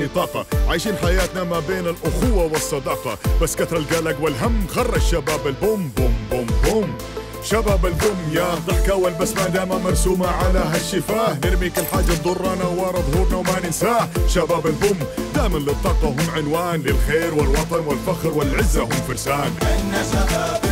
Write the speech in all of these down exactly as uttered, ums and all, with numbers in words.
يعني طاقة، عايشين حياتنا ما بين الأخوة والصداقة، بس كتر القلق والهم خر الشباب البوم بوم بوم بوم. شباب البوم يا الضحكة والبسمة دايما مرسومة على هالشفاه، نرمي كل حاجة تضرنا ورا ظهورنا وما ننساه. شباب البوم دايما للطاقة هم عنوان، للخير والوطن والفخر والعزة هم فرسان. عنا شباب البوم.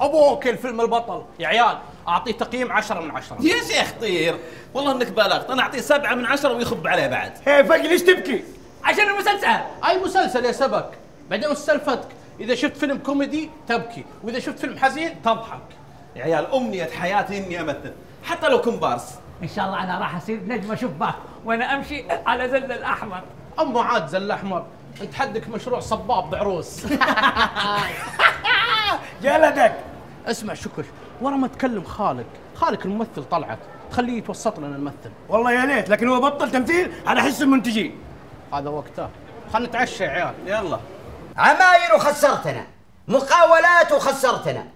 ابوك الفيلم البطل يا عيال، اعطيه تقييم عشرة من عشرة. يا شيخ طير والله انك بالغت، انا اعطيه سبعة من عشرة ويخب عليه بعد. هي فقي ليش تبكي؟ عشان المسلسل. اي مسلسل يا سبك؟ بعدين وش سالفتك؟ اذا شفت فيلم كوميدي تبكي، واذا شفت فيلم حزين تضحك. يا عيال امنية حياتي اني امثل، حتى لو كومبارس. ان شاء الله انا راح اصير نجمة شباك وانا امشي على زل الاحمر. امه عاد زل احمر، انت حدك مشروع صباب بعروس. جلدك. اسمع شكر، ورا ما تكلم خالك، خالك الممثل طلعت، تخليه يتوسط لنا نمثل. والله يا ليت، لكن هو بطل تمثيل على حس المنتجين. هذا وقته، خلينا نتعشى يا عيال، يلا. عماير وخسرتنا، مقاولات وخسرتنا،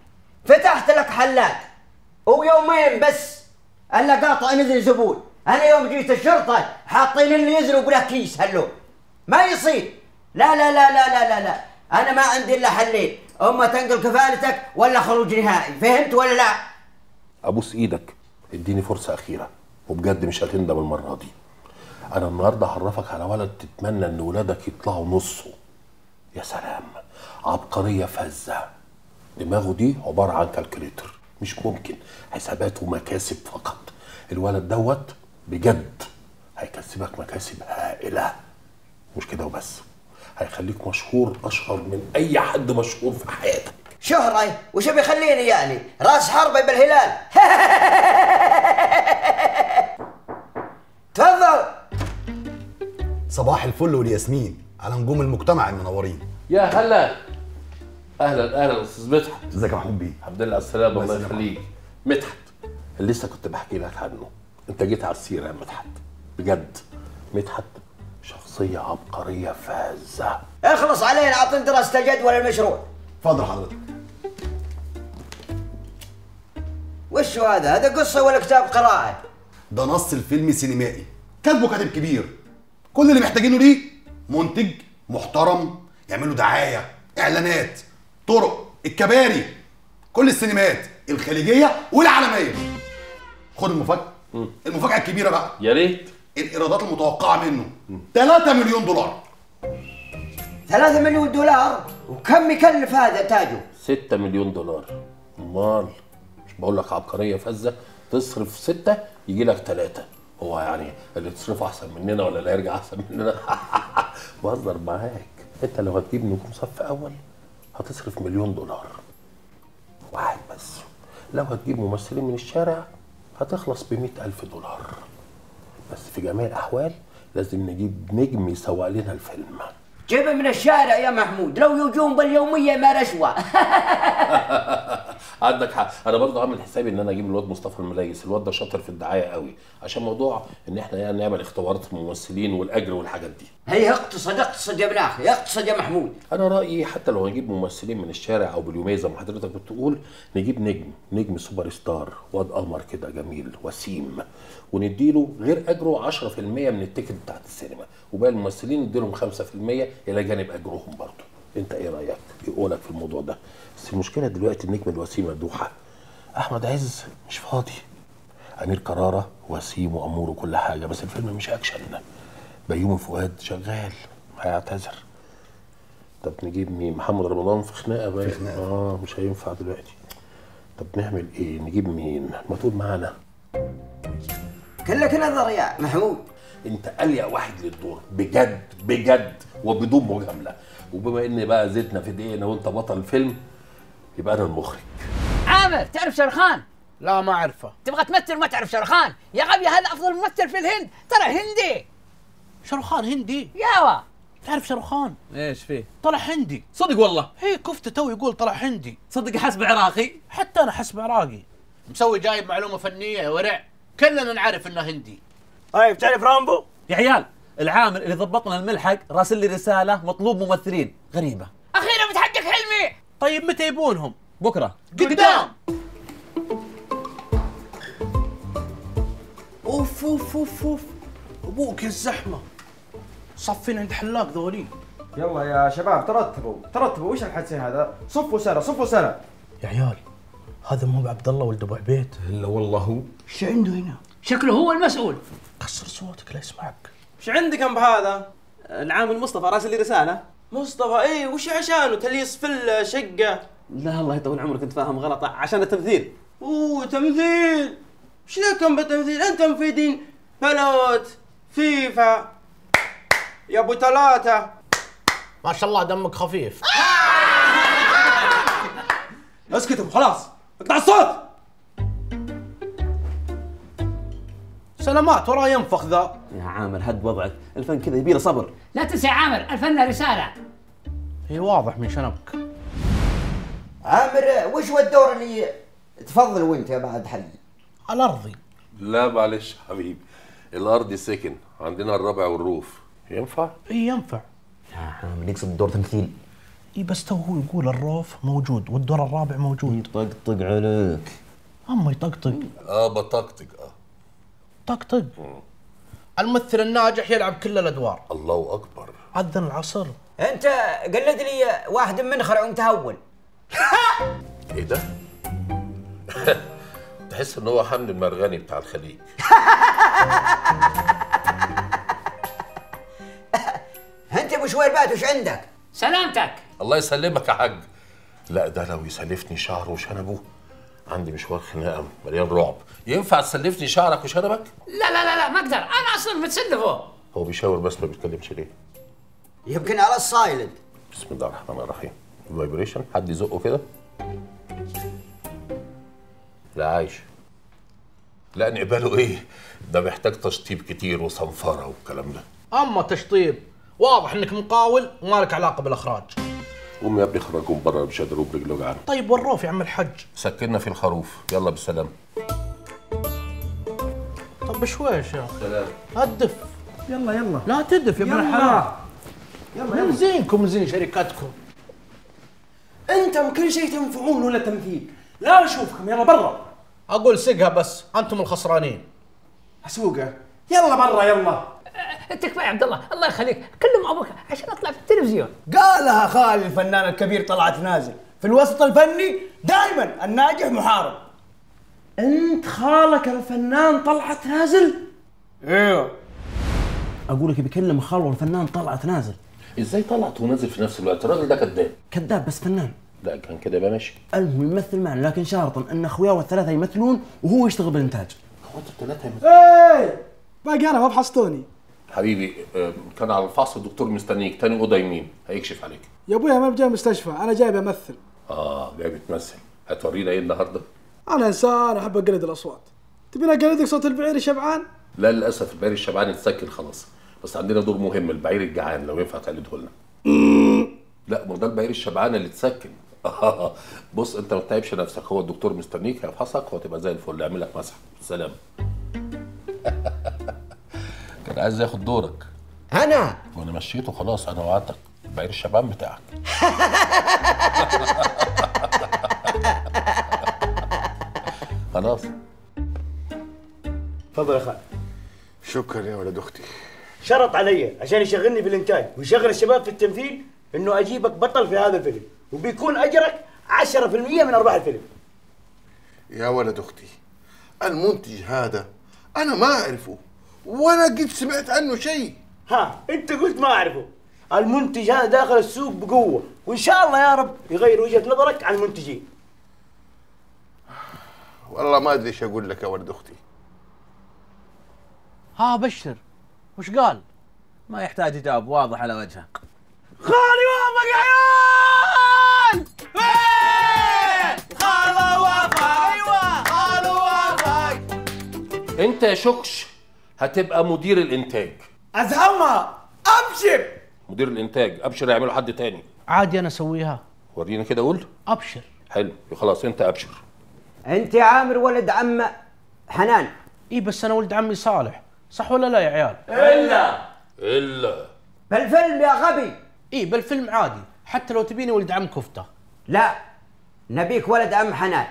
فتحت لك حلاق ويومين بس الا قاطع نذل زبون. انا يوم جيت الشرطه حاطين اللي يزرق له كيس هلو، ما يصير. لا لا لا لا لا لا, لا. انا ما عندي الا حلين، اما تنقل كفالتك ولا خروج نهائي، فهمت ولا لا؟ ابوس ايدك، اديني فرصه اخيره وبجد مش هتندم المره دي. انا النهارده هعرفك على ولد تتمنى ان ولادك يطلعوا نصه. يا سلام، عبقريه فزه، دماغه دي عباره عن كالكوليتر، مش ممكن، حسابات ومكاسب فقط. الولد دوت بجد هيكسبك مكاسب هائله، مش كده وبس، هيخليك مشهور اشهر من اي حد مشهور في حياتك. شهرة وش بيخليني يعني؟ راس حربي بالهلال. تفضل. صباح الفل والياسمين على نجوم المجتمع المنورين. يا هلا. اهلا اهلا استاذ مدحت. ازيك يا محمود بيه؟ الحمد لله على السلامة. الله يخليك. مدحت اللي لسه كنت بحكي لك عنه، انت جيت على السيرة يا مدحت، بجد مدحت شخصية عبقرية فازة. اخلص علينا، اعطيني دراسة جدول المشروع. تفضل حضرتك. وش هذا؟ هذا قصة ولا كتاب قراءة؟ ده نص الفيلم سينمائي، كاتبه كاتب كبير. كل اللي محتاجينه ليه منتج محترم يعمل له دعاية، اعلانات، طرق، الكباري، كل السينمات الخليجية والعالمية. خد المفاجأة. المفاجأة الكبيرة بقى. يا ريت. الايرادات المتوقعه منه ثلاثة مليون دولار. ثلاثة مليون دولار؟ وكم يكلف هذا انتاجه؟ ستة مليون دولار. امال مش بقول لك عبقريه فزه، تصرف ستة يجي لك ثلاثة. هو يعني اللي تصرفه احسن مننا ولا اللي هيرجع احسن مننا؟ بهزر معاك، انت لو هتجيب نجوم صف اول هتصرف مليون دولار واحد بس، لو هتجيب ممثلين من الشارع هتخلص ب مئة ألف دولار. بس في جميع الاحوال لازم نجيب نجم يسوق لنا الفيلم. جيبه من الشارع يا محمود، لو يجون باليوميه ما رشوه. عندك حق، انا برضه عامل حسابي ان انا اجيب الواد مصطفى الملايس، الواد ده شاطر في الدعايه قوي، عشان موضوع ان احنا يعني نعمل اختبارات الممثلين والاجر والحاجات دي. هي اقتصد اقتصد يا ابن اخي، اقتصد يا محمود. انا رايي حتى لو هنجيب ممثلين من الشارع او باليوميه زي ما حضرتك بتقول، نجيب نجم، نجم سوبر ستار، واد قمر كده جميل وسيم، ونديله غير اجره عشرة في المئة من التيكت بتاعت السينما، وباقي الممثلين نديلهم خمسة في المئة الى جانب اجرهم برضه. انت ايه رايك؟ ايه قولك في الموضوع ده؟ بس المشكله دلوقتي النجم الوسيم ممدوحه، احمد عز مش فاضي، امير كراره وسيم وامور وكل حاجه، بس الفيلم مش اكشن. بيومي فؤاد شغال هيعتذر. طب نجيب مين؟ محمد رمضان في خناقه بقى. اه مش هينفع دلوقتي. طب نعمل ايه؟ نجيب مين؟ ما تقول معانا. كلك نظر يا محمود، انت اليق واحد للدور بجد بجد وبدون مجامله. وبما ان بقى زيتنا في دقيقنا وانت بطل الفيلم، يبقى انا المخرج. عامر تعرف شرخان؟ لا ما اعرفه. تبغى تمثل وما تعرف شرخان؟ يا غبي هذا افضل ممثل في الهند، طلع هندي. شرخان هندي؟ ياوا. تعرف شرخان؟ ايش فيه؟ طلع هندي. صدق والله؟ هي كفته تو يقول طلع هندي. صدق حسب عراقي؟ حتى انا حسب عراقي. مسوي جايب معلومه فنيه يا ورع، كلنا نعرف انه هندي. طيب تعرف رامبو؟ يا عيال العامل اللي ضبط لنا الملحق راسل لي رساله مطلوب ممثلين، غريبه. اخيرا بتحقق حلمي. طيب متى يبونهم؟ بكره قدام. اوف اوف اوف اوف ابوك يا الزحمه، صفين عند حلاق ذولين. يلا يا شباب ترتبوا ترتبوا، وش الحدث هذا؟ صفوا سرا صفوا سرا يا عيال. هذا مو بعبد الله ولد ابو عبيد؟ الا والله هو. ايش عنده هنا؟ شكله هو المسؤول. قصر صوتك لا يسمعك. ايش عندك يا بهذا؟ العامل مصطفى راسل لي رساله. مصطفى اي وش عشانه؟ تليص في الشقه. لا الله يطول عمرك انت فاهم غلط، عشان التمثيل. اوه تمثيل، ايش لكم بالتمثيل؟ انتم مفيدين. فلوت فيفا يا ابو ثلاثه. ما شاء الله دمك خفيف. اسكتوا خلاص، اقطع الصوت. سلامات وراه ينفخ ذا. يا عامر هد وضعك، الفن كذا يبي له صبر. لا تنسى يا عامر، الفن رساله. هي واضح من شنبك. عامر وش هو الدور اللي تفضل وانت يا بعد حلي؟ الارضي. لا معلش حبيبي، الارضي سكن عندنا الربع والروف. ينفع؟ اي ينفع. يا عامر يقصد دور تمثيل. اي بس تو هو يقول الروف موجود والدور الرابع موجود. يطقطق عليك. اما يطقطق. اه بطقطق اه. طقطق. الممثل الناجح يلعب كل الادوار. الله اكبر. اذن العصر. انت قلد لي واحد منخر ومتهول. ايه ده؟ تحس ان هو حمد المرغني بتاع الخليج. انت ابو شوير بات وش عندك؟ سلامتك. الله يسلمك يا حاج. لا ده لو يسلفني شعره وشنبه عندي مشوار خناقه مليان رعب. ينفع تسلفني شعرك وشنبك؟ لا لا لا لا ما اقدر، انا اصلا متسلفه. هو بيشاور بس ما بيتكلمش ليه؟ يمكن على السايلنت. بسم الله الرحمن الرحيم. الفايبريشن حد يزقه كده. لا عايش. لا نقبله ايه؟ ده محتاج تشطيب كتير وصنفره والكلام ده. اما تشطيب واضح انك مقاول ومالك علاقه بالاخراج. قوم يا ابني اخرجهم بره، مش قادر اقوم رجلي وجعانه. طيب والروف يا عم الحج؟ سكننا في الخروف. يلا بالسلامه. طب بشويش يا اخي. سلام. هدف. يلا يلا. لا تدف يا ابن الحلال. يلا يلا. من زينكم من زين شركتكم. انتم كل شيء تنفعون ولا تمثيل. لا اشوفكم يلا برا. اقول سقها بس، انتم الخسرانين. اسوقها؟ يلا برا يلا. تكفى يا عبد الله، الله يخليك، كلم ابوك عشان اطلع في التلفزيون. قالها خالي الفنان الكبير طلعت نازل، في الوسط الفني دائما الناجح محارب. انت خالك الفنان طلعت نازل؟ ايوه. اقول لك بكلم خاله الفنان طلعت نازل. ازاي طلعت ونازل في نفس الوقت؟ الراجل ده كذاب. كذاب بس فنان. لا كان كده يبقى ماشي. المهم يمثل معنا، لكن شرطا ان اخوياه الثلاثه يمثلون وهو يشتغل بالانتاج. هو انتوا الثلاثه يمثلون؟ ايه باقي انا ما فحصتوني. حبيبي كان على الفحص الدكتور مستنيك، تاني اوضه يمين هيكشف عليك. يا ابويا ما بجاي مستشفى، انا جاي بمثل. اه جاي بتمثل، هتورينا ايه النهارده؟ انا انسان احب اقلد الاصوات. تبيني اقلدك صوت البعير الشبعان؟ لا للاسف البعير الشبعان اتسكن خلاص، بس عندنا دور مهم، البعير الجعان لو ينفع تقلده لنا. لا ما ده البعير الشبعان اللي اتسكن. بص انت ما تتعبش نفسك، هو الدكتور مستنيك هيفحصك وهتبقى زي الفل، يعمل لك مسح. سلام. كان عايز ياخد دورك. انا وانا مشيته خلاص، انا وعدتك بعير الشباب بتاعك. خلاص تفضل يا خالد. شكرا يا ولد اختي. شرط علي عشان يشغلني في الانتاج ويشغل الشباب في التمثيل انه اجيبك بطل في هذا الفيلم، وبيكون اجرك عشرة بالمئة من ارباح الفيلم. يا ولد اختي المنتج هذا انا ما اعرفه ولا قد سمعت عنه شيء. ها انت قلت ما اعرفه. المنتج هذا داخل السوق بقوه، وان شاء الله يا رب يغير وجهه نظرك عن المنتجين. والله ما ادري ايش اقول لك يا ولد اختي. ها بشر وش قال؟ ما يحتاج يجاوب، واضح على وجهه. خالي وافق يا عيال. خالي وافق. ايوه خالي وافق. انت يا شكش هتبقى مدير الانتاج. ازهمها ابشر. مدير الانتاج ابشر يعمله حد تاني. عادي انا اسويها. ورينا كده قول. ابشر. حلو خلاص انت ابشر. انت يا عامر ولد عم حنان. ايه بس انا ولد عمي صالح، صح ولا لا يا عيال؟ الا الا بالفيلم يا غبي. ايه بالفيلم عادي، حتى لو تبيني ولد عم كفته لا، نبيك ولد ام حنان،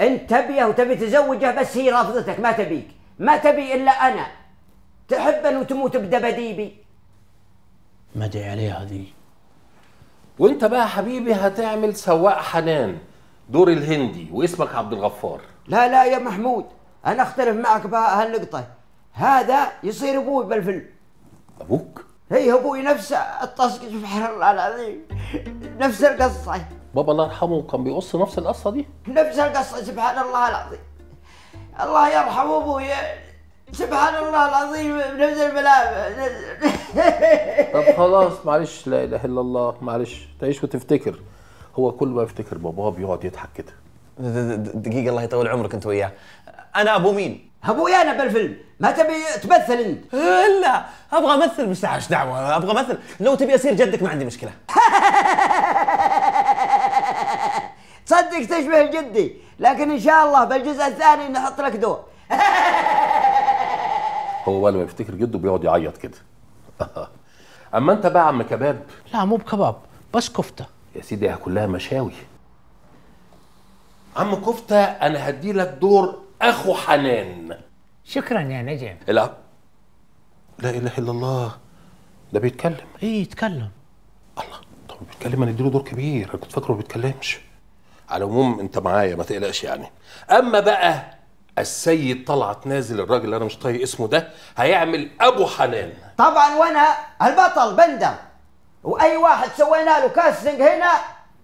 انت تبيه وتبي تزوجه بس هي رافضتك، ما تبيك، ما تبي الا انا، تحبن وتموت بدبديبي. ما ادري عليها دي. وانت بقى حبيبي هتعمل سواق حنان دور الهندي واسمك عبد الغفار. لا لا يا محمود، انا اختلف معك بهالنقطه، هذا يصير ابوي بالفيلم. ابوك؟ هي ابوي نفسه الطاسق، سبحان الله العظيم، نفس القصه. بابا الله يرحمه كان بيقص نفس القصه دي؟ نفس القصه، سبحان الله العظيم. الله يرحم ابوي، سبحان الله العظيم، نفس الملابس. طب خلاص معلش، لا اله الا الله، معلش تعيش وتفتكر. هو كل ما يفتكر باباه بيقعد يضحك كده. دقيقه، الله يطول عمرك انت وياه. انا ابو مين؟ ابوي انا بالفيلم، ما تبي تمثل انت؟ لا ابغى امثل، مش دعوه دعوه، ابغى امثل. لو تبي اصير جدك ما عندي مشكله. تصدق تشبه جدي، لكن ان شاء الله بالجزء الثاني نحط لك دور. هو لما يفتكر جده بيقعد يعيط كده. اما انت بقى عم كباب. لا مو بكباب، بس كفته يا سيدي، كلها مشاوي. عم كفته، انا هدي لك دور اخو حنان. شكرا يا نجم. لا لا اله الا الله، ده بيتكلم. ايه يتكلم؟ الله، طب بيتكلم انا اديله دور كبير، انا كنت فاكره ما بيتكلمش. على العموم انت معايا ما تقلقش يعني. اما بقى السيد طلعت نازل، الراجل اللي انا مش طايق اسمه ده، هيعمل ابو حنان طبعا، وانا البطل بندم، واي واحد سوينا له كاستنج هنا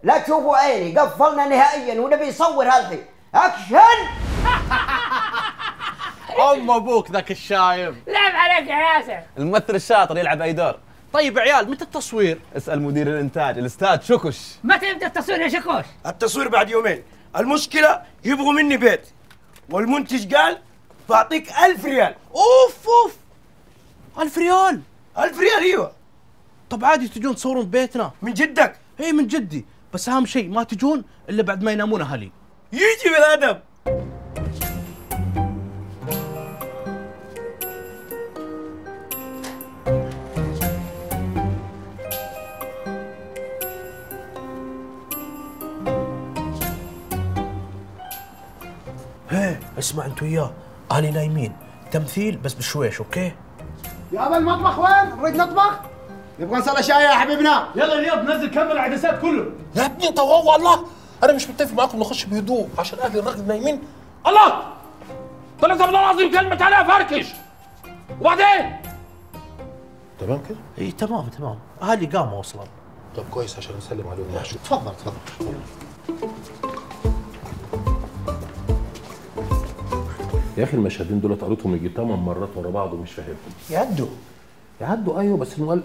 لا تشوفوا عيني، قفلنا نهائيا ونبي يصور هالحين. اكشن. ام ابوك ذاك الشايب. لعب عليك يا ياسر. الممثل الشاطر يلعب اي دور. طيب عيال، متى التصوير؟ اسال مدير الانتاج الاستاذ شكش. متى يبدا التصوير يا شكوش؟ التصوير بعد يومين، المشكله يبغوا مني بيت، والمنتج قال بعطيك ألف ريال. اوف اوف، ألف ريال؟ ألف ريال ايوه. طب عادي تجون تصورون ببيتنا؟ من جدك؟ اي من جدي، بس اهم شيء ما تجون الا بعد ما ينامون اهلي. يجي بالادب. اسمع انت وياه، انا نايمين تمثيل بس بشويش، اوكي؟ يابا المطبخ وين؟ نريد نطبخ؟ نبغى نصلي شاي يا حبيبنا. يلا اليوم نزل كمل العدسات كله يا ابني. طب والله انا مش متفق معاكم نخش بهدوء عشان اهل الراجل نايمين. الله، طلع بالله العظيم كلمه عليها فركش. وبعدين تمام كده؟ اي تمام تمام، اهلي قاموا اصلا. طب كويس، عشان نسلم عليهم. ماشي، تفضل تفضل. يا اخي المشهدين دول قريتهم يجي ثمان مرات ورا بعض ومش فاهمهم. يعدوا يعدوا ايوه، بس المؤلف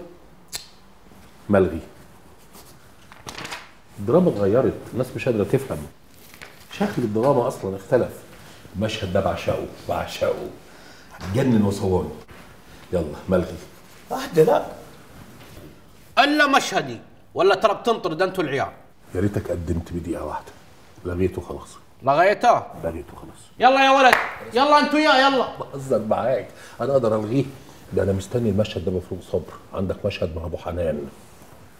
ملغي. الدراما اتغيرت، الناس مش قادره تفهم. شكل الدراما اصلا اختلف. المشهد ده بعشقه بعشقه، هتجنن وصواني. يلا ملغي. واحده لا الا مشهدي، ولا ترى بتنطر ده انتوا العيال. يا ريتك قدمت بدقيقه واحده. لغيته خلاص. لغيته؟ لغيته خلاص. يلا يا ولد، يلا انت وياه. يلا بهزر معاك، انا اقدر الغيه ده، انا مستني المشهد ده بفروغ صبر. عندك مشهد مع ابو حنان،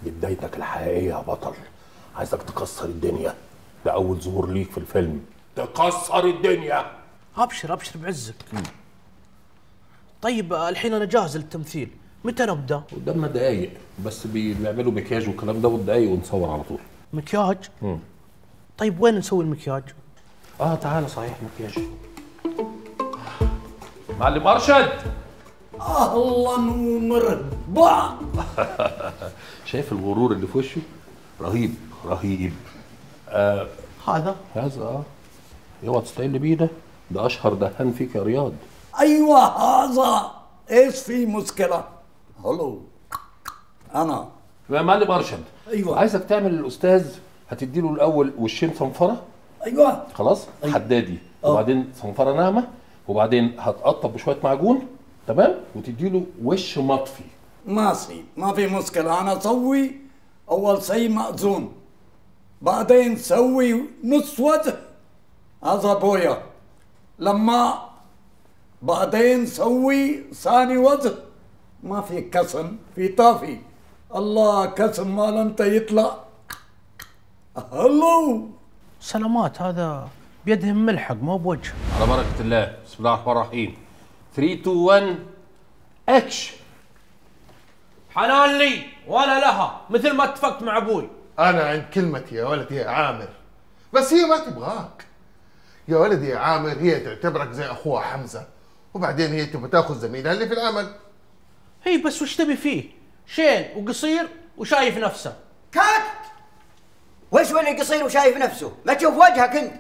بدايتك الحقيقيه يا بطل، عايزك تكسر الدنيا. ده اول ظهور ليك في الفيلم، تكسر الدنيا. ابشر ابشر بعزك. م. طيب الحين انا جاهز للتمثيل، متى نبدا؟ قدامنا دقايق بس، بيعملوا مكياج والكلام ده، والدقايق ونصور على طول. مكياج؟ م. طيب وين نسوي المكياج؟ اه تعال صحيح، مكياج. معلم ارشد، اهلا ومرحبا. شايف الغرور اللي في وشه؟ رهيب رهيب. آه هذا هذا اه اوعى تستقل بيه، ده ده اشهر دهان فيك يا رياض. ايوه هذا، ايش في مشكله؟ هلو انا معلم ارشد. ايوه عايزك تعمل الاستاذ، هتدي له الاول وشين صنفره. ايوه خلاص. أيوة. حدادي. أوه. وبعدين صنفره ناعمه، وبعدين هتقطب بشويه معجون، تمام، وتدي له وش مطفي. ماشي ما في مشكله. انا اسوي اول شيء مأذون، بعدين سوي نص وجه هذا بويا، لما بعدين سوي ثاني وجه. ما في كسم، في طافي. الله كسم ما لم يطلع. هلو. سلامات هذا بيدهم ملحق مو بوجه. على بركة الله، بسم الله الرحمن الرحيم. ثلاثة اثنين واحد اكش. حنان لي ولا لها، مثل ما اتفقت مع ابوي. انا عند كلمتي يا ولدي يا عامر، بس هي ما تبغاك. يا ولدي يا عامر هي تعتبرك زي اخوها حمزة، وبعدين هي تبغى تاخذ زميلها اللي في العمل. هي بس وش تبي فيه؟ شين وقصير وشايف نفسه. كات! وش هو اللي قصير وشايف نفسه؟ ما تشوف وجهك انت.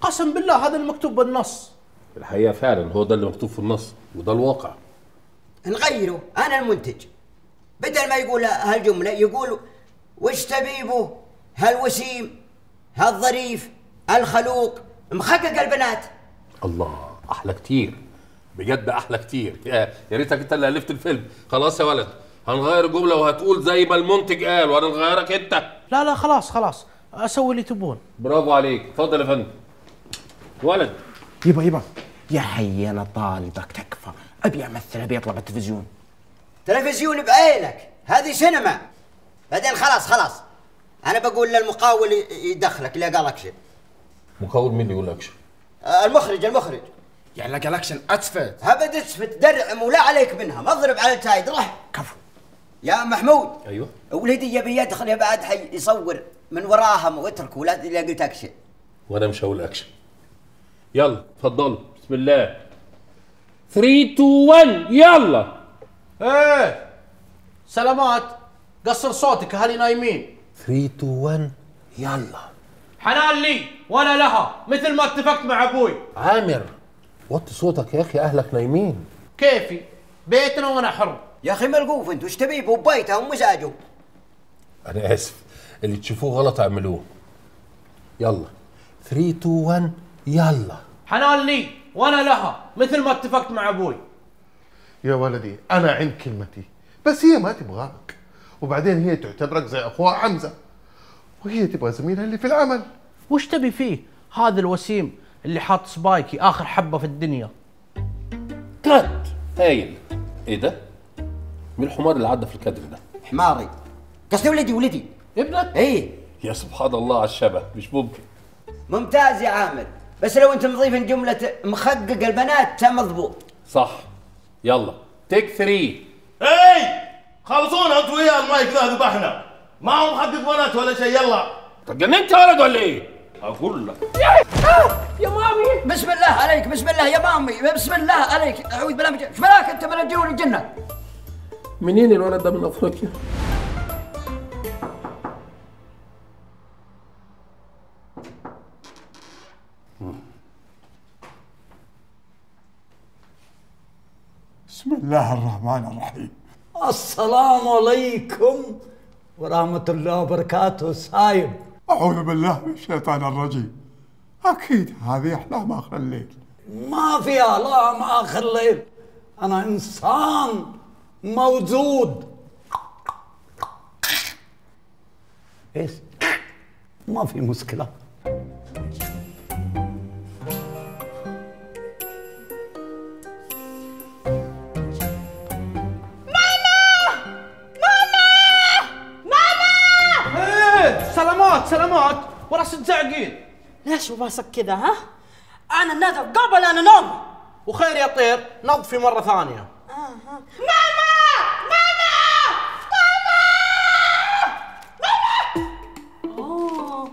قسم بالله هذا المكتوب بالنص. الحقيقه فعلا هو ده اللي مكتوب في النص وده الواقع. نغيره، انا المنتج. بدل ما يقول هالجمله يقول وش تبيبه هالوسيم هالظريف الخلوق محقق البنات. الله احلى كتير، بجد احلى كتير. يا ريتك انت اللي الفت الفيلم. خلاص يا ولد هنغير الجمله وهتقول زي ما المنتج قال وانا نغيرك انت. لا لا خلاص خلاص اسوي اللي تبون. برافو عليك، اتفضل يا فندم. ولد يبا يبا يا حي انا طالبك تكفى، ابي امثل ابي اطلع بالتلفزيون. تلفزيون بعيلك، هذه سينما. بعدين خلاص خلاص انا بقول للمقاول يدخلك اللي قال اكشن. مقاول مين اللي يقول اكشن؟ المخرج المخرج. يعني لا قال اكشن اتفت. ابد اتفت درعم ولا عليك منها، اضرب على التايد راح. كفو. يا محمود. ايوه. ولدي يبي يدخل يا بعد حي يصور من وراهم واتركوا ولا اللي قلت اكشن. وانا مش هقول اكشن. يلا تفضلوا بسم الله. ثلاثة اثنين واحد يلا. ايه سلامات قصر صوتك اهلي نايمين. ثلاثة اثنين واحد يلا. حنان لي وانا لها مثل ما اتفقت مع ابوي. عامر وطي صوتك يا اخي اهلك نايمين. كيفي بيتنا وانا حر. يا اخي ملقوف انت وش تبيه ببيته ومزاجه. انا اسف اللي تشوفوه غلط اعملوه. يلا ثلاثة اثنين واحد يلا. حنان لي وانا لها مثل ما اتفقت مع ابوي. يا ولدي انا عند كلمتي، بس هي ما تبغاك، وبعدين هي تعتبرك زي اخوها حمزه، وهي تبغى زميلها اللي في العمل. وش تبي فيه؟ هذا الوسيم اللي حاط سبايكي اخر حبه في الدنيا. كات هايل. ايه ده؟ مين الحمار اللي عدى في الكادر ده؟ حماري قصدي ولدي. ولدي ابنك؟ ايه. يا سبحان الله على الشبه، مش ممكن. ممتاز يا عامر، بس لو انت مضيف جمله مخقق البنات كان مضبوط. صح. يلا تيك ثري. اي خلصونا انتوا ويا المايك ذا ذبحنا، ما هو محقق بنات ولا شيء. يلا تجننت يا ولد ولا ايه؟ اقول لك يا مامي. بسم الله عليك، بسم الله يا مامي، بسم الله عليك، اعوذ بالله من الشيطان. ايش بلاك انت من الجن والجنه؟ منين الولد ده من افريقيا؟ بسم الله الرحمن الرحيم. السلام عليكم ورحمة الله وبركاته. سايب. أعوذ بالله من الشيطان الرجيم. أكيد هذه أحلام آخر الليل. ما في أحلام آخر الليل، أنا إنسان موجود. إيش؟ ما في مشكلة. سلامات وراس تزعقين ليش وباسك كذا؟ ها انا النادى قبل انا نوم. وخير يا طير نظفي مره ثانيه. آه. ماما ماما ماما ماما. اوه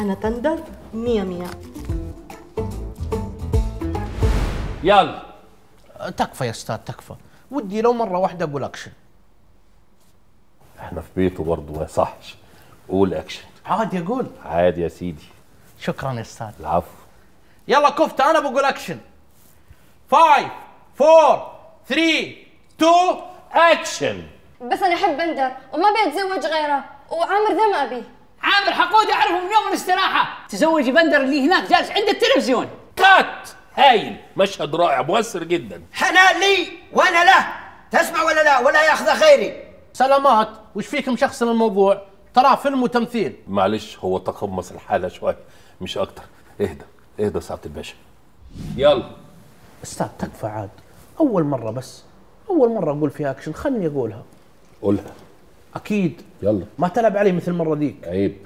انا تندر مية مية. يلا تكفى يا استاذ تكفى، ودي لو مره واحده اقول اكشن. احنا في بيته برضه ما يصحش. قول اكشن. عادي اقول؟ عادي يا سيدي. شكرا يا استاذ. العفو. يلا كفت انا بقول اكشن. خمسة أربعة ثلاثة اثنين اكشن. بس انا احب بندر وما بيتزوج غيره، وعامر ذا ما ابيه. عامر حقود اعرفه من يوم الاستراحه. تزوجي بندر اللي هناك جالس عند التلفزيون. كات هايل، مشهد رائع مؤثر جدا. حنان لي وانا له. تسمع ولا لا؟ ولا ياخذها غيري. سلامات وش فيكم شخص الموضوع؟ ترى فيلم وتمثيل. معلش هو تقمص الحاله شويه مش اكتر. اهدى اهدى سعاده الباشا. يلا استاذ تكفى عاد، اول مره بس، اول مره اقول فيها اكشن خلني اقولها. قولها اكيد. يلا ما تلعب عليه مثل المره ذيك، عيب.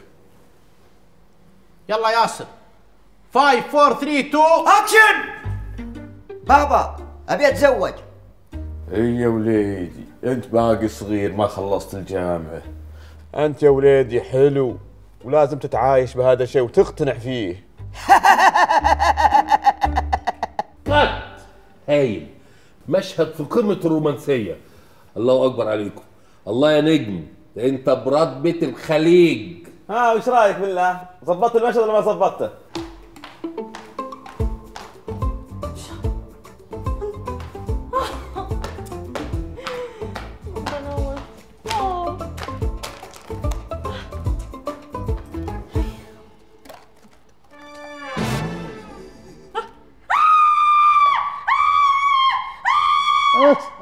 يلا ياسر. خمسة أربعة ثلاثة اثنين اكشن. بابا ابي اتزوج. اي يا وليدي انت باقي صغير ما خلصت الجامعه. انت يا وليدي حلو ولازم تتعايش بهذا الشيء وتقتنع فيه. قد هايل مشهد في قمه الرومانسيه. الله اكبر عليكم. الله يا نجم انت براد بيت الخليج. ها وش رايك بالله؟ ظبطت المشهد ولا ما ظبطته؟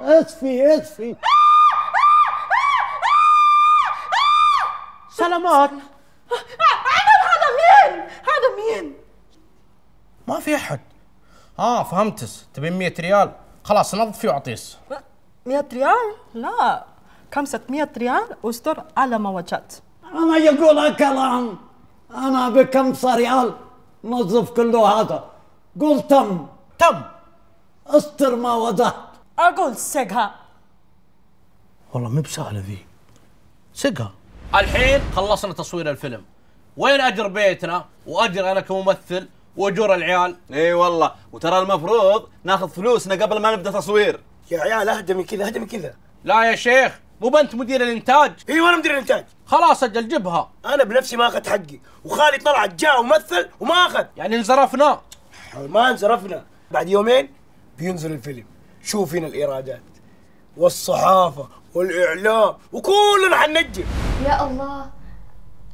اطفي اطفي. سلامات. هذا مين؟ هذا مين؟ ما في احد. اه فهمتس، تبين مية ريال؟ خلاص نظفي واعطيس. مية ريال؟ لا، خمسة مية ريال واستر على ما وجدت. انا يقول كلام. انا بخمسة ريال نظف كله هذا. قول تم. تم. استر ما وضعت. أقول سقها. والله مو بسهلة ذي. سقها. الحين خلصنا تصوير الفيلم. وين أجر بيتنا وأجر أنا كممثل وأجور العيال؟ إي والله، وترى المفروض ناخذ فلوسنا قبل ما نبدأ تصوير. يا عيال أهدمي كذا أهدمي كذا. لا يا شيخ، مو بنت مدير الإنتاج؟ إي وأنا مدير الإنتاج. خلاص أجل جبها. أنا بنفسي ما أخذت حقي، وخالي طلع جاء ومثل وما أخذ. يعني انزرفنا؟ ما انزرفنا، بعد يومين بينزل الفيلم. شوفين الايرادات والصحافه والاعلام وكلنا حننجم. يا الله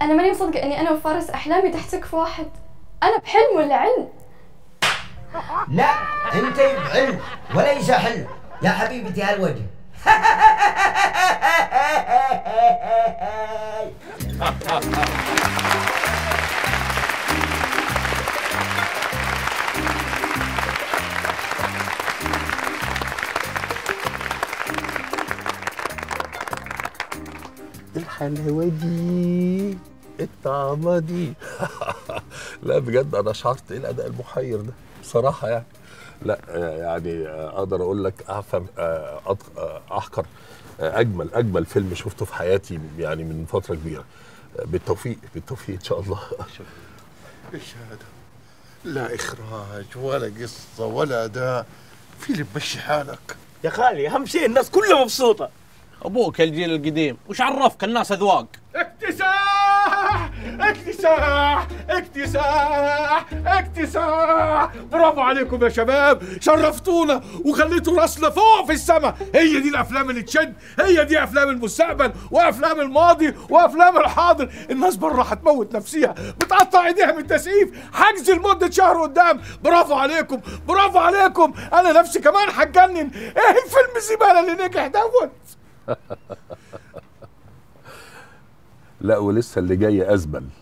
انا ماني مصدقه اني انا وفارس احلامي تحت سقف واحد. انا بحلم ولا علم؟ لا انت بعلم وليس حلم يا حبيبتي هالوجه. الحلاوه دي الطعمه دي. لا بجد انا شعرت ايه الاداء المحير ده بصراحه يعني. لا يعني اقدر اقول لك افهم احقر اجمل اجمل فيلم شفته في حياتي يعني من فتره كبيره. بالتوفيق بالتوفيق ان شاء الله. ايش هذا؟ لا اخراج ولا قصه ولا اداء، فيلم مشي حالك يا خالي. اهم شيء الناس كلها مبسوطه. ابوك الجيل القديم، وش عرفك الناس اذواق؟ اكتساح اكتساح اكتساح اكتساح. برافو عليكم يا شباب، شرفتونا وخليتوا راسنا فوق في السماء. هي دي الافلام اللي تشد، هي دي افلام المستقبل وافلام الماضي وافلام الحاضر. الناس بره هتموت نفسيها، بتقطع ايديها من التسقيف، حجز لمده شهر قدام. برافو عليكم برافو عليكم. انا نفسي كمان هتجنن. ايه الفيلم الزباله اللي نجح دوت؟ لا ولسه اللي جاي أزبل.